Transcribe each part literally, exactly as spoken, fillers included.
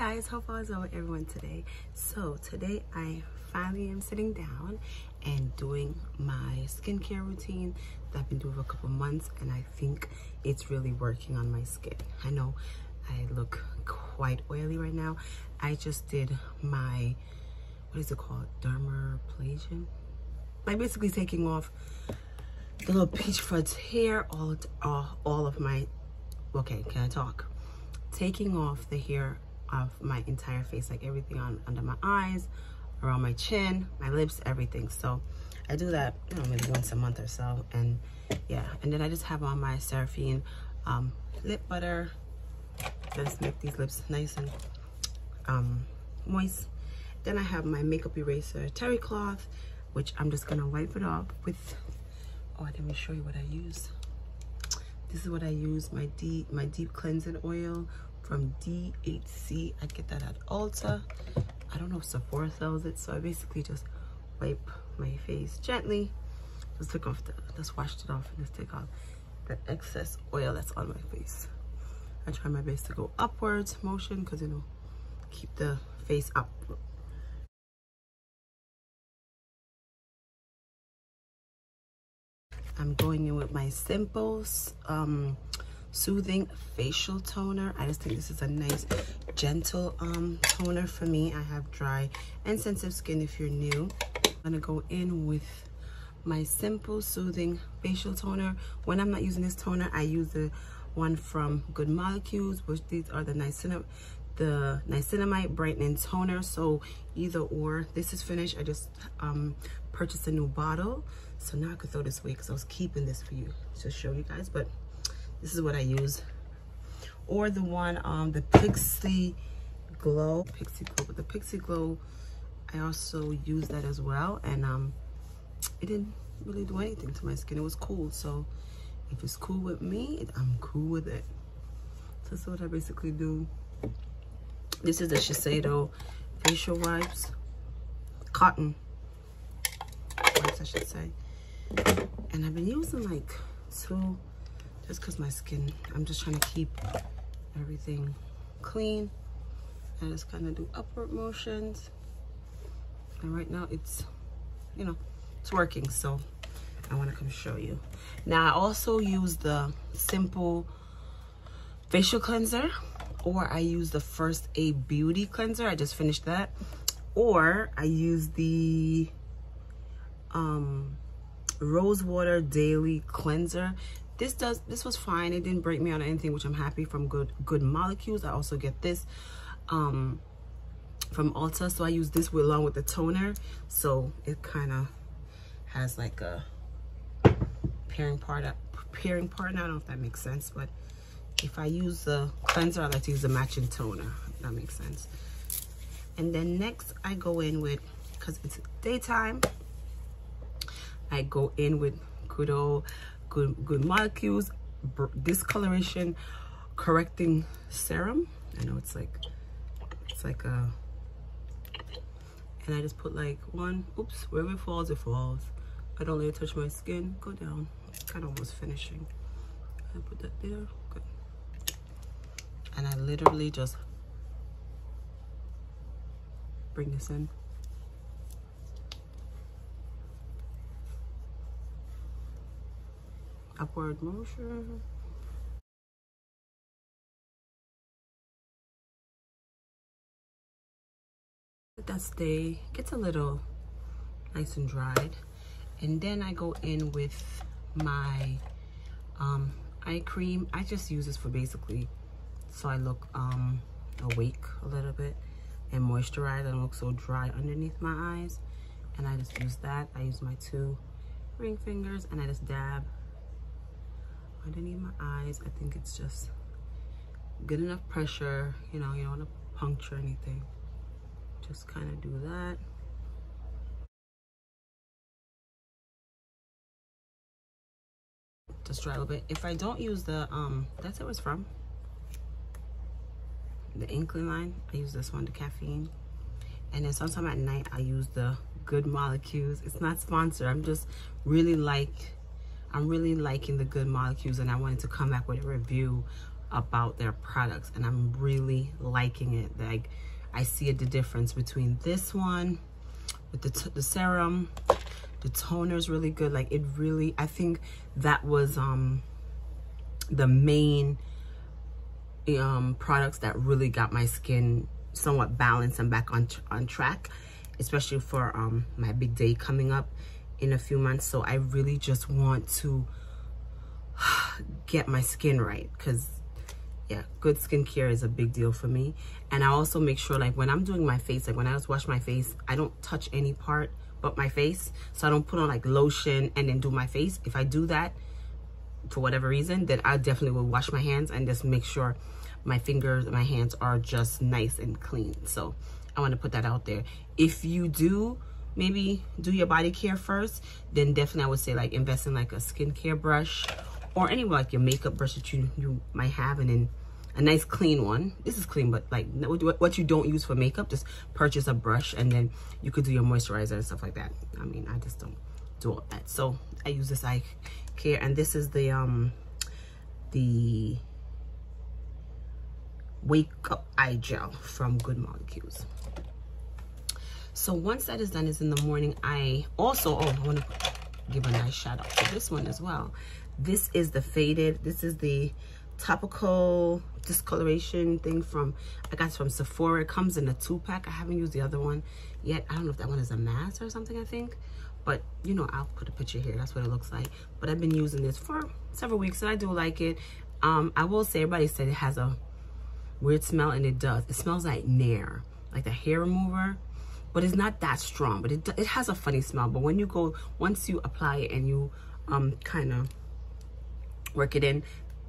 guys, how far is it with everyone today? So today I finally am sitting down and doing my skincare routine that I've been doing for a couple months, and I think it's really working on my skin. I know I look quite oily right now. I just did my, what is it called, dermaplasion? Like basically taking off the little peach fuzz hair, all, all, all of my, okay, can I talk? Taking off the hair of my entire face, like everything on under my eyes, around my chin, my lips, everything. So I do that, I don't know, maybe once a month or so, and yeah. And then I just have on my Seraphine um, lip butter. Just make these lips nice and um, moist. Then I have my makeup eraser terry cloth, which I'm just gonna wipe it off with. Oh, let me show you what I use. This is what I use, my deep, my deep cleansing oil from D H C. I get that at Ulta. I don't know if Sephora sells it, so I basically just wipe my face gently. Just took off the, just washed it off and just take off the excess oil that's on my face. I try my best to go upwards motion because, you know, keep the face up. I'm going in with my simple um, soothing facial toner. I just think this is a nice gentle um, toner for me. I have dry and sensitive skin. If you're new, I'm gonna go in with my simple soothing facial toner. When I'm not using this toner, I use the one from Good Molecules, which these are the niacinamide, the niacinamide brightening toner. So either or, this is finished. I just um, purchased a new bottle. So now I could throw this away because I was keeping this for you to show you guys, but this is what I use. Or the one, um, the Pixi Glow, Pixi Glow, but the Pixi Glow, I also use that as well. And um, it didn't really do anything to my skin. It was cool. So if it's cool with me, I'm cool with it. So that's what I basically do. This is the Shiseido facial wipes, cotton wipes, I should say. And I've been using like two, just because my skin, I'm just trying to keep everything clean. I just kind of do upward motions, and right now it's, you know, it's working, so I want to come show you. Now I also use the simple facial cleanser, or I use the First Aid Beauty cleanser, I just finished that, or I use the um rose water daily cleanser. This does this was fine, it didn't break me on anything, which I'm happy, from good good molecules. I also get this um from Ulta, so I use this with, along with the toner, so it kind of has like a pairing part up pairing part. I don't know if that makes sense, but if I use the cleanser, I like to use the matching toner, if that makes sense. And then next I go in with, because it's daytime, I go in with Kudo, Good, Good Molecules, Discoloration Correcting Serum. I know it's like, it's like a, and I just put like one, oops, wherever it falls, it falls. I don't let it touch my skin, go down. Kind of was finishing. I put that there, good. And I literally just bring this in. Upward motion. Let that stay, gets a little nice and dried. And then I go in with my um, eye cream. I just use this for basically, so I look um, awake a little bit and moisturize. I don't look so dry underneath my eyes. And I just use that. I use my two ring fingers and I just dab underneath my eyes. I think it's just good enough pressure, you know, you don't want to puncture anything. Just kind of do that. Just dry a little bit. If I don't use the, um, that's it was from, the Ink Key line, I use this one, the caffeine. And then sometime at night, I use the Good Molecules. It's not sponsored, I'm just really like, I'm really liking the Good Molecules, and I wanted to come back with a review about their products, and I'm really liking it. Like, I see the difference between this one with the, t the serum, the toner is really good. Like, it really, I think that was um the main um products that really got my skin somewhat balanced and back on tr on track, especially for um my big day coming up in a few months. So I really just want to get my skin right, because yeah, good skincare is a big deal for me. And I also make sure, like, when I'm doing my face, like when I just wash my face, I don't touch any part but my face. So I don't put on like lotion and then do my face. If I do that for whatever reason, then I definitely will wash my hands and just make sure my fingers and my hands are just nice and clean. So I want to put that out there. If you do maybe do your body care first, then definitely I would say like invest in like a skincare brush or any like your makeup brush that you, you might have, and then a nice clean one. This is clean, but like what you don't use for makeup, just purchase a brush, and then you could do your moisturizer and stuff like that. I mean, I just don't do all that. So I use this eye care, and this is the um the Wake Up Eye Gel from Good Molecules. So once that is done, is in the morning. I also, oh, I want to give a nice shout out to this one as well. This is the Faded. This is the topical discoloration thing from, I got from Sephora. It comes in a two-pack. I haven't used the other one yet. I don't know if that one is a mask or something, I think. But, you know, I'll put a picture here. That's what it looks like. But I've been using this for several weeks, and I do like it. Um, I will say, everybody said it has a weird smell, and it does. It smells like Nair, like the hair remover. But it's not that strong, but it, it has a funny smell. But when you go, once you apply it and you um, kind of work it in,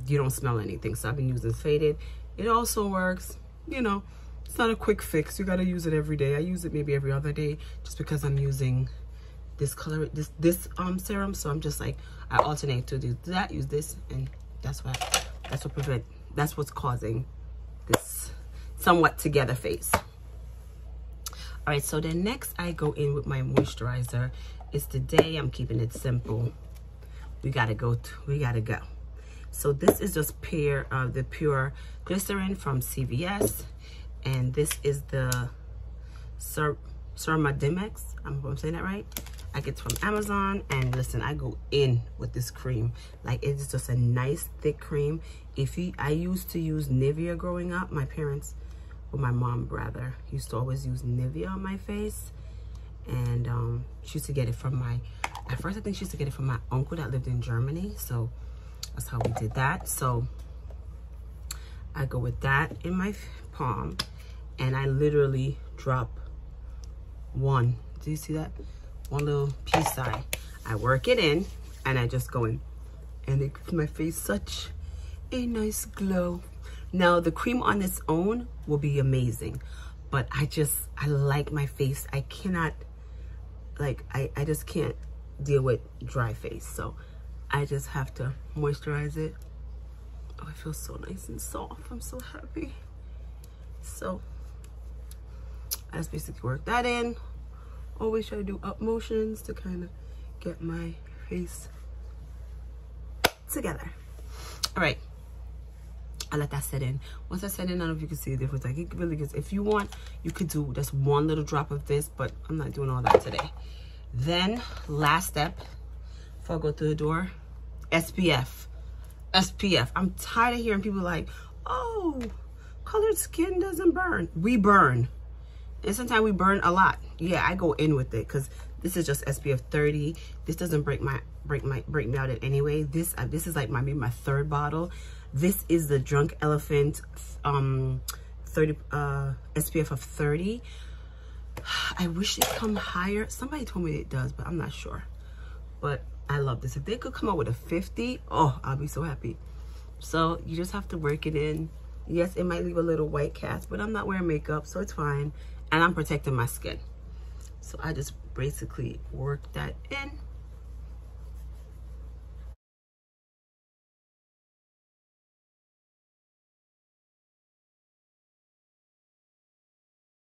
you don't smell anything. So I've been using Faded. It also works, you know, it's not a quick fix. You got to use it every day. I use it maybe every other day just because I'm using this color, this this um serum. So I'm just like, I alternate to do that, use this, and that's what, that's what prevent, that's what's causing this somewhat together face. All right, so then next I go in with my moisturizer. It's today, I'm keeping it simple. We gotta go, to, we gotta go. So this is just pure, uh, the pure glycerin from C V S. And this is the Ser Sermadimex. I'm, I'm saying that right. I get it from Amazon, and listen, I go in with this cream. Like, it's just a nice thick cream. If you, I used to use Nivea growing up, my parents, Well, my mom rather used to always use Nivea on my face, and um she used to get it from my, at first I think she used to get it from my uncle that lived in Germany, so that's how we did that. So I go with that in my palm, and I literally drop one, do you see that, one little piece. I I work it in, and I just go in, and it gives my face such a nice glow. Now, the cream on its own will be amazing, but I just, I like my face. I cannot, like, I, I just can't deal with dry face. So I just have to moisturize it. Oh, it feels so nice and soft. I'm so happy. So I just basically work that in. Always try to do up motions to kind of get my face together. All right. I let that set in. Once I set in, I don't know if you can see the difference. Like, it really gets, if you want, you could do just one little drop of this, but I'm not doing all that today. Then, last step, before I go through the door, S P F. S P F. I'm tired of hearing people like, oh, colored skin doesn't burn. We burn. And sometimes we burn a lot. Yeah, I go in with it, because this is just S P F thirty. This doesn't break my break my break me out in any way. This uh, this is like my maybe my third bottle. This is the Drunk Elephant um thirty uh S P F of thirty. I wish it come higher. Somebody told me it does, but I'm not sure. But I love this. If they could come out with a fifty, oh, I'll be so happy. So you just have to work it in. Yes, it might leave a little white cast, but I'm not wearing makeup, so it's fine. And I'm protecting my skin. So I just basically work that in.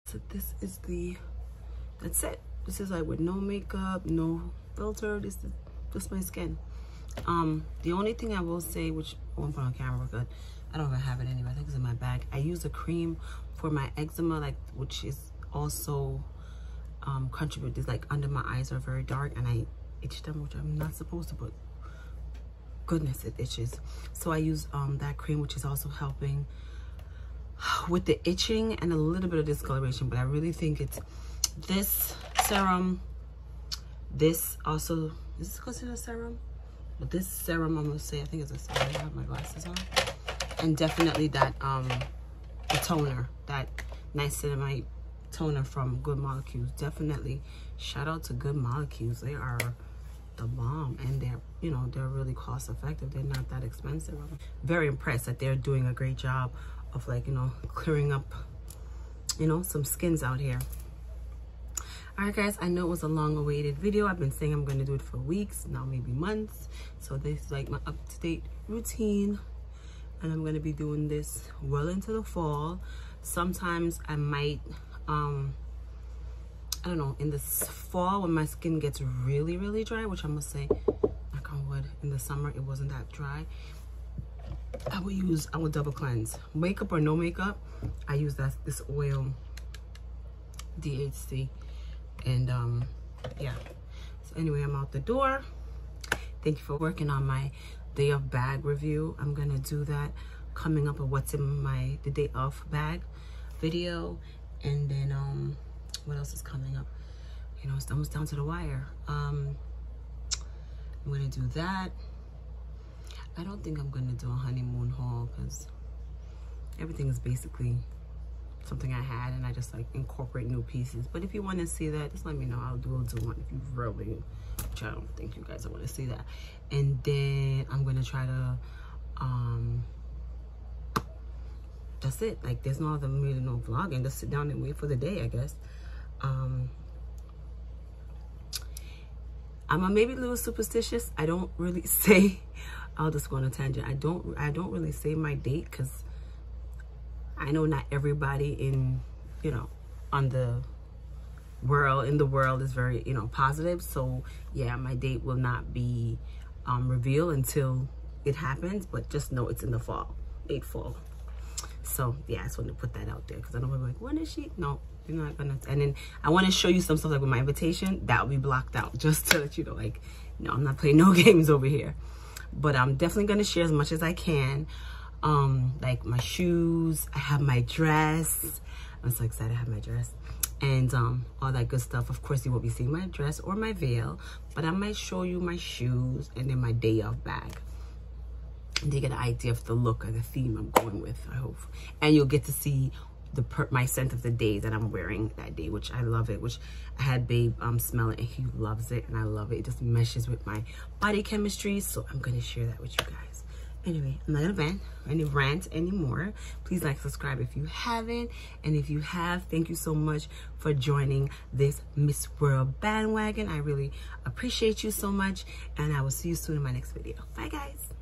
So this is the, that's it. This is like with no makeup, no filter. This is just my skin. Um, the only thing I will say, which I won't put on camera, but I don't even have it anyway. I think it's in my bag. I use a cream for my eczema, like, which is also um contributed. It's like under my eyes are very dark and I itch them, which I'm not supposed to, but goodness, it itches. So I use um that cream, which is also helping with the itching and a little bit of discoloration. But I really think it's this serum. This also, is this considered a serum? But this serum, I'm gonna say, I think it's a serum. I have my glasses on. And definitely that um the toner, that niacinamide toner from Good Molecules. Definitely shout out to Good Molecules. They are the bomb, and they're, you know, they're really cost effective. They're not that expensive. I'm very impressed that they're doing a great job of, like, you know, clearing up, you know, some skins out here. All right, guys, I know it was a long awaited video. I've been saying I'm going to do it for weeks now, maybe months. So this is like my up-to-date routine, and I'm going to be doing this well into the fall. Sometimes I might um I don't know, in this fall when my skin gets really really dry, which I'm gonna say, knock on wood, in the summer it wasn't that dry, I will use, I will double cleanse, makeup or no makeup. I use that this oil, D H C, and um yeah. So anyway, I'm out the door. Thank you for working on my day of bag review. I'm gonna do that coming up, of what's in my the day of bag video, and then um what else is coming up. You know, it's almost down to the wire. um I'm gonna do that. I don't think I'm gonna do a honeymoon haul, because everything is basically something I had and I just like incorporate new pieces. But if you want to see that, just let me know. I'll do, I'll do one if you really, which I don't think you guys want to see that. And then I'm gonna try to um that's it. Like, there's no other really no vlogging. Just sit down and wait for the day, I guess. Um, I'm a maybe a little superstitious. I don't really say. I'll just go on a tangent. I don't. I don't really say my date, because I know not everybody in, you know, on the world in the world is very, you know, positive. So yeah, my date will not be um, revealed until it happens. But just know it's in the fall, late fall. So yeah, I just wanted to put that out there, because I don't want to be like, when is she? No, you're not gonna. And then I want to show you some stuff, like with my invitation that will be blocked out, just to let you know, like, no, I'm not playing no games over here. But I'm definitely gonna share as much as I can. Um, like my shoes, I have my dress. I'm so excited I have my dress, and um, all that good stuff. Of course, you won't be seeing my dress or my veil, but I might show you my shoes and then my day off bag. They get an idea of the look or the theme I'm going with, I hope. And you'll get to see the per my scent of the day that I'm wearing that day, which I love it, which I had Babe um, smell it, and he loves it, and I love it. It just meshes with my body chemistry, so I'm going to share that with you guys. Anyway, I'm not going to rant, any rant anymore. Please like, subscribe if you haven't. And if you have, thank you so much for joining this Miss World bandwagon. I really appreciate you so much, and I will see you soon in my next video. Bye, guys.